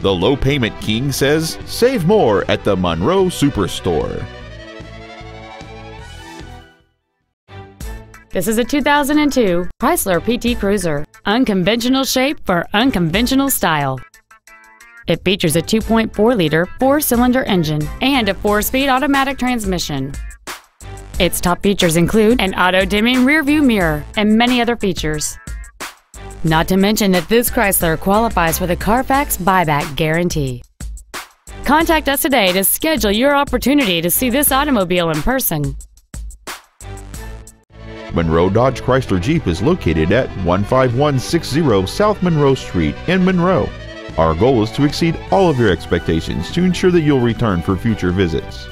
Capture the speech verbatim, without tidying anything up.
The Low Payment King says save more at the Monroe Superstore. This is a two thousand two Chrysler P T Cruiser. Unconventional shape for unconventional style. It features a two point four liter four-cylinder engine and a four-speed automatic transmission. Its top features include an auto-dimming rearview mirror and many other features. Not to mention that this Chrysler qualifies for the Carfax buyback guarantee. Contact us today to schedule your opportunity to see this automobile in person. Monroe Dodge Chrysler Jeep is located at one five one six zero South Monroe Street in Monroe. Our goal is to exceed all of your expectations to ensure that you'll return for future visits.